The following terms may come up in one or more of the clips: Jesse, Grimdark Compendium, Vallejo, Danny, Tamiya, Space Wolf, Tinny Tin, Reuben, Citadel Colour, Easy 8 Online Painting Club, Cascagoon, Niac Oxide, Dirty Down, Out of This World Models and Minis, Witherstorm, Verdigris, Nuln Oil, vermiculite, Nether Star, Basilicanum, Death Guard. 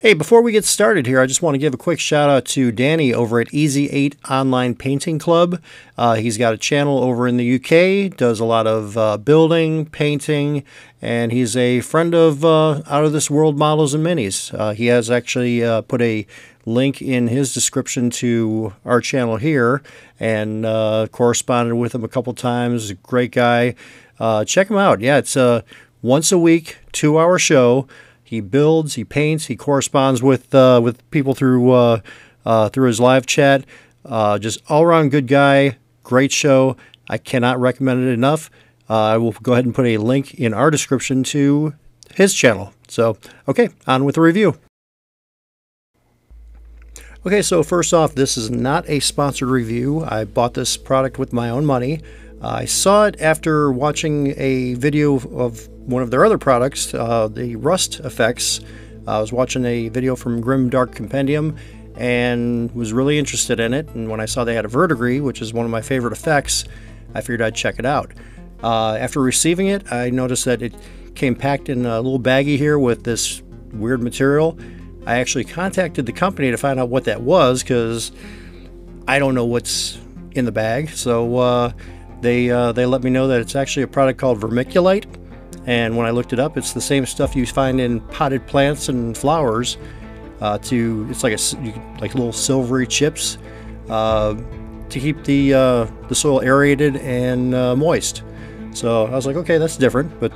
Hey, before we get started here, I just want to give a quick shout out to Danny over at Easy 8 Online Painting Club. He's got a channel over in the UK, does a lot of building, painting, and he's a friend of Out of This World Models and Minis. He has actually put a link in his description to our channel here and corresponded with him a couple times. Great guy. Check him out. Yeah, it's a once a week, 2-hour show. He builds, he paints, he corresponds with people through through his live chat. Just all-around good guy, great show. I cannot recommend it enough. I will go ahead and put a link in our description to his channel. So, okay, on with the review. Okay, so first off, this is not a sponsored review. I bought this product with my own money. I saw it after watching a video of one of their other products, the Rust Effects. I was watching a video from Grimdark Compendium and was really interested in it. And when I saw they had a Verdigris, which is one of my favorite effects, I figured I'd check it out. After receiving it, I noticed that it came packed in a little baggie here with this weird material. I actually contacted the company to find out what that was because I don't know what's in the bag. So, They let me know that it's actually a product called vermiculite, and when I looked it up, it's the same stuff you find in potted plants and flowers. It's like little silvery chips to keep the soil aerated and moist. So I was like, okay, that's different, but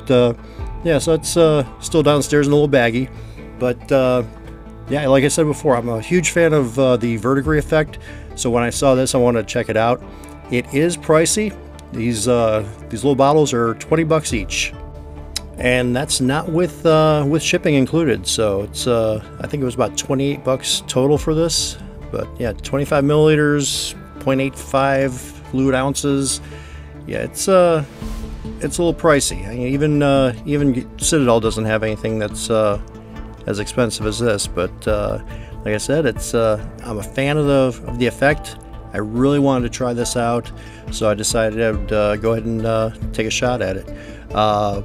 yeah, so it's still downstairs in a little baggie. But yeah, like I said before, I'm a huge fan of the Verdigris effect. So when I saw this, I wanted to check it out. It is pricey. These little bottles are 20 bucks each, and that's not with with shipping included. So it's I think it was about 28 bucks total for this. But yeah, 25 milliliters, 0.85 fluid ounces. Yeah, it's a little pricey. I mean, even Citadel doesn't have anything that's as expensive as this. But like I said, it's I'm a fan of the effect. I really wanted to try this out, so I decided I would go ahead and take a shot at it. A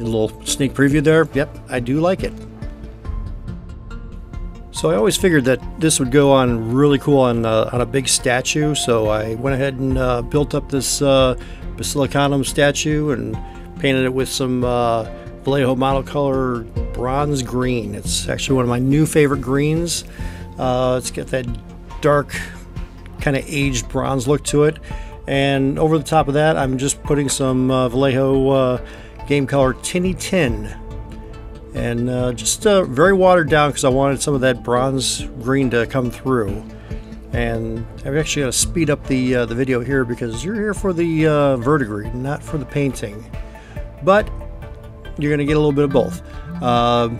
little sneak preview there. Yep, I do like it. So I always figured that this would go on really cool on a big statue, so I went ahead and built up this Basilicanum statue and painted it with some Vallejo model color bronze green. It's actually one of my new favorite greens. It's got that dark kind of aged bronze look to it, and over the top of that I'm just putting some Vallejo game color Tinny Tin, and just very watered down because I wanted some of that bronze green to come through. And I've actually got to speed up the video here because you're here for the Verdigris, not for the painting, but you're gonna get a little bit of both. I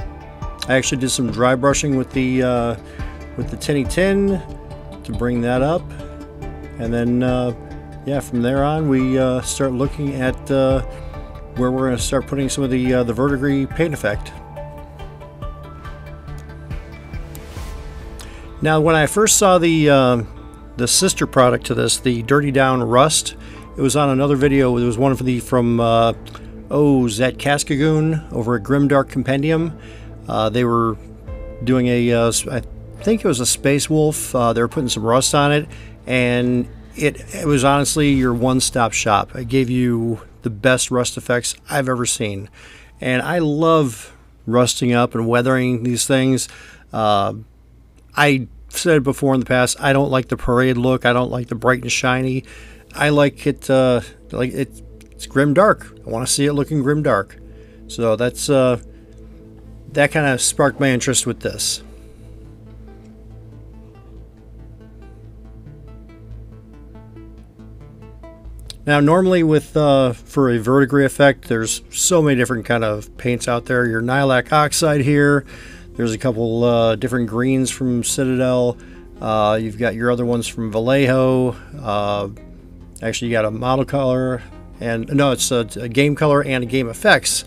actually did some dry brushing with the Tinny Tin to bring that up, and then yeah, from there on we start looking at where we're going to start putting some of the Verdigris paint effect. Now when I first saw the sister product to this, the Dirty Down Rust, it was on another video. It was one of the from Cascagoon over at Grimdark Compendium. They were doing a I think it was a Space Wolf. They were putting some rust on it, and it was honestly your one-stop shop. It gave you the best rust effects I've ever seen, and I love rusting up and weathering these things. I said before in the past, I don't like the parade look. I don't like the bright and shiny. I like it it's grim dark. I want to see it looking grim dark. So that's that kind of sparked my interest with this. Now normally with for a Verdigris effect, there's so many different kind of paints out there. Your Niac Oxide here, there's a couple different greens from Citadel. You've got your other ones from Vallejo. Actually, you got a model color, and no, it's a game color and a game effects.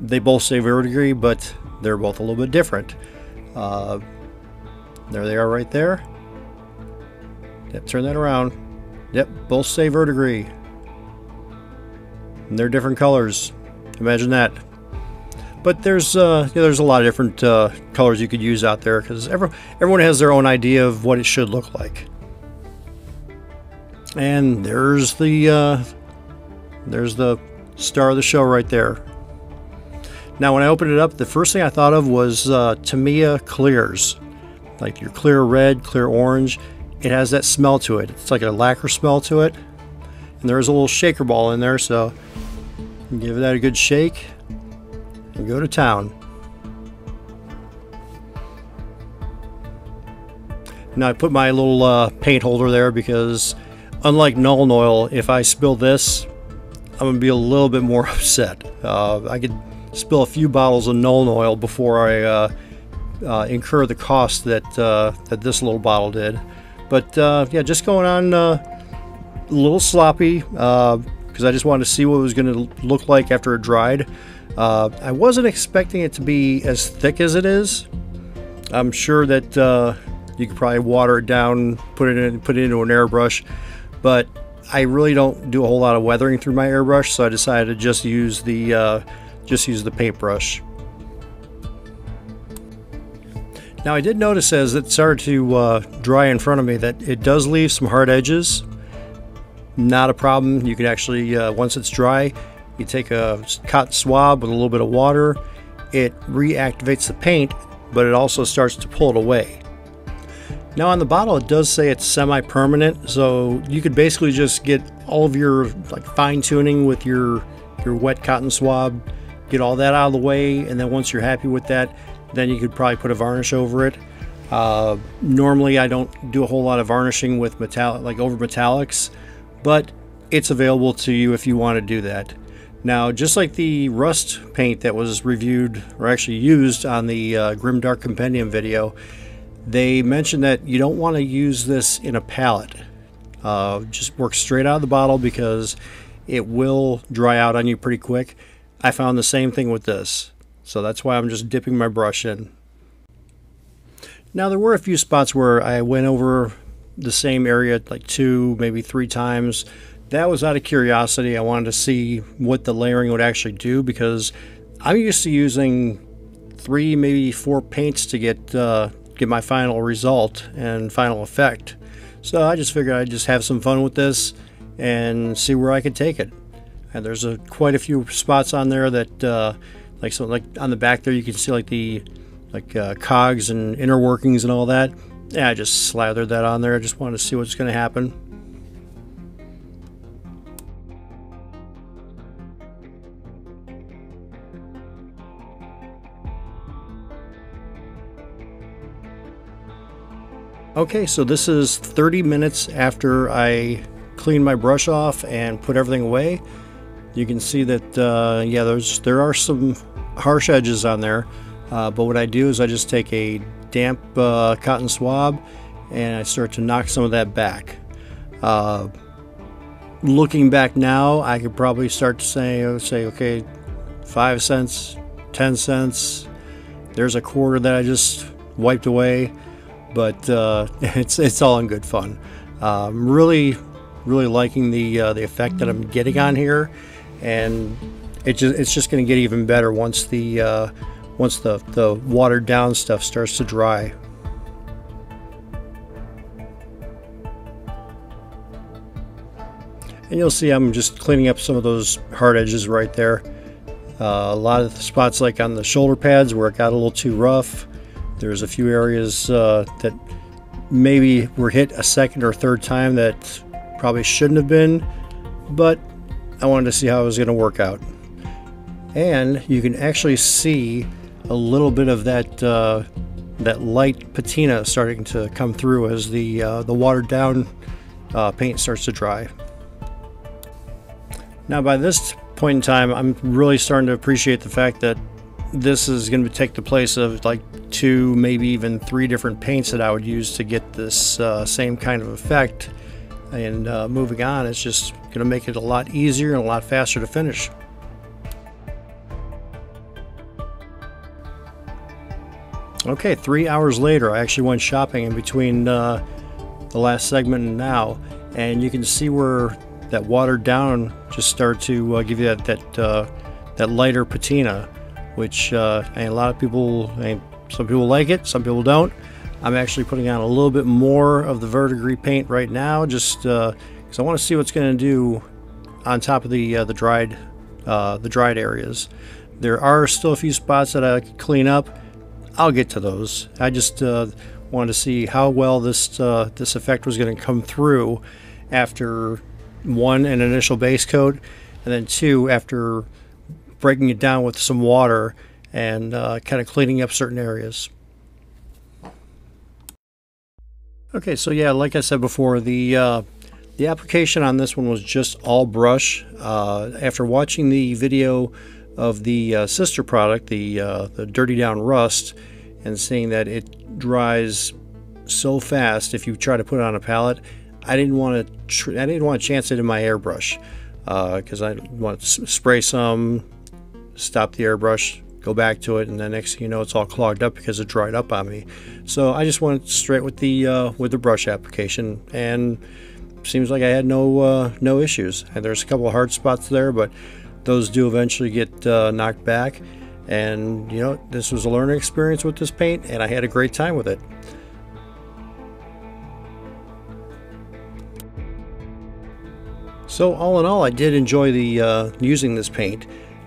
They both say Verdigris, but they're both a little bit different. There they are right there. Yep, turn that around. Yep, both say Verdigris. And they're different colors. Imagine that. But there's a lot of different colors you could use out there, because everyone has their own idea of what it should look like. And there's the star of the show right there. Now when I opened it up, the first thing I thought of was Tamiya clears, like your clear red, clear orange. It has that smell to it. It's like a lacquer smell to it. And there's a little shaker ball in there, so give that a good shake and go to town. Now I put my little paint holder there because, unlike Nuln Oil, if I spill this, I'm gonna be a little bit more upset. I could spill a few bottles of Nuln Oil before I incur the cost that this little bottle did. But yeah, just going on a little sloppy because I just wanted to see what it was going to look like after it dried. I wasn't expecting it to be as thick as it is. I'm sure that you could probably water it down, put it into an airbrush, but I really don't do a whole lot of weathering through my airbrush, so I decided to just use the paintbrush. Now I did notice as it started to dry in front of me that it does leave some hard edges. Not a problem. You can actually, once it's dry, you take a cotton swab with a little bit of water. It reactivates the paint, but it also starts to pull it away. Now on the bottle it does say it's semi-permanent, so you could basically just get all of your fine-tuning with your wet cotton swab, get all that out of the way, and then once you're happy with that, then you could probably put a varnish over it. Normally I don't do a whole lot of varnishing with metallic, like over metallics, but it's available to you if you want to do that. Now just like the rust paint that was reviewed, or actually used on the Grimdark Compendium video, they mentioned that you don't want to use this in a palette. Just work straight out of the bottle because it will dry out on you pretty quick. I found the same thing with this. So that's why I'm just dipping my brush in. Now there were a few spots where I went over the same area like 2, maybe 3 times. That was out of curiosity. I wanted to see what the layering would actually do, because I'm used to using 3, maybe 4 paints to get my final result and final effect. So I just figured I'd just have some fun with this and see where I could take it. And there's quite a few spots on there that like on the back there, you can see like cogs and inner workings and all that. Yeah, I just slathered that on there. I just wanted to see what's going to happen. Okay, so this is 30 minutes after I cleaned my brush off and put everything away. You can see that, yeah, there are some harsh edges on there, but what I do is I just take a damp cotton swab and I start to knock some of that back. Looking back now, I could probably start to say, okay, 5 cents, 10 cents. There's a quarter that I just wiped away, but it's all in good fun. I'm really liking the effect that I'm getting on here. And it's just going to get even better once the watered down stuff starts to dry. And you'll see I'm just cleaning up some of those hard edges right there. A lot of the spots like on the shoulder pads where it got a little too rough. There's a few areas that maybe were hit a second or third time that probably shouldn't have been, but I wanted to see how it was going to work out. And you can actually see a little bit of that that light patina starting to come through as the watered down paint starts to dry. Now by this point in time, I'm really starting to appreciate the fact that this is going to take the place of like 2, maybe even 3 different paints that I would use to get this same kind of effect. And moving on, it's just going to make it a lot easier and a lot faster to finish. Okay, 3 hours later, I actually went shopping in between the last segment and now, and you can see where that watered down just started to give you that lighter patina, which a lot of people, some people like it, some people don't. I'm actually putting on a little bit more of the Verdigris paint right now, just because I want to see what's going to do on top of the dried areas. There are still a few spots that I could clean up. I'll get to those. I just wanted to see how well this this effect was going to come through after one, an initial base coat, and then two, after breaking it down with some water and kind of cleaning up certain areas. Okay, so yeah, like I said before, the application on this one was just all brush. After watching the video of the sister product, the Dirty Down Rust, and seeing that it dries so fast if you try to put it on a palette, I didn't want to chance it in my airbrush, because I want to spray some, stop the airbrush, go back to it, and the next thing you know, it's all clogged up because it dried up on me. So I just went straight with the brush application, and seems like I had no no issues. And there's a couple of hard spots there, but those do eventually get knocked back. And you know, this was a learning experience with this paint, and I had a great time with it. So all in all, I did enjoy the using this paint.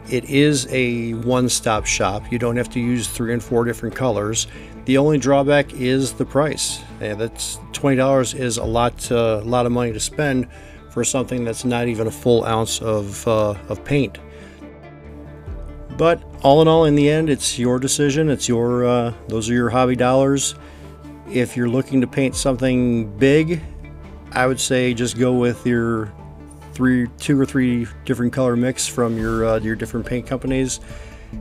It is a one-stop shop. You don't have to use 3 and 4 different colors. The only drawback is the price. And that's $20 is a lot of money to spend for something that's not even a full ounce of paint. But all in all, in the end, it's your decision. It's your those are your hobby dollars. If you're looking to paint something big, I would say just go with your two or three different color mix from your different paint companies.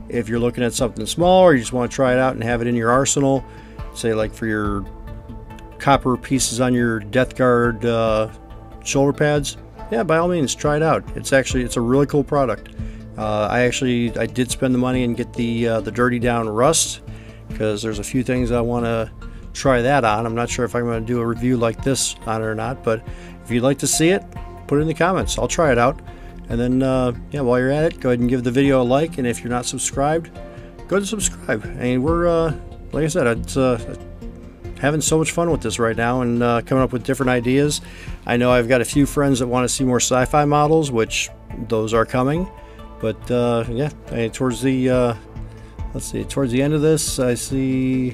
If you're looking at something small, or you just want to try it out and have it in your arsenal, say like for your copper pieces on your Death Guard shoulder pads, yeah, by all means, try it out. It's actually, it's a really cool product. I did spend the money and get the Dirty Down Rust, because there's a few things I want to try that on. I'm not sure if I'm going to do a review like this on it or not, but if you'd like to see it, put it in the comments. I'll try it out. And then yeah, while you're at it, go ahead and give the video a like, and if you're not subscribed, go ahead and subscribe. And we're like I said, it's having so much fun with this right now, and coming up with different ideas. I know I've got a few friends that want to see more sci-fi models, which those are coming, but yeah, towards the let's see, towards the end of this, I see,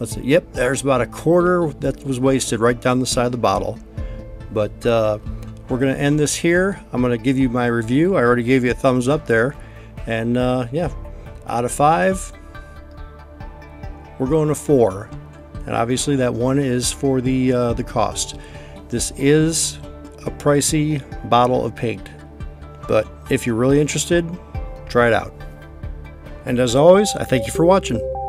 let's see, yep, there's about a quarter that was wasted right down the side of the bottle. But we're going to end this here. I'm going to give you my review. I already gave you a thumbs up there. And yeah, out of 5, we're going to 4. And obviously that 1 is for the cost. This is a pricey bottle of paint, but if you're really interested, try it out. And as always, I thank you for watching.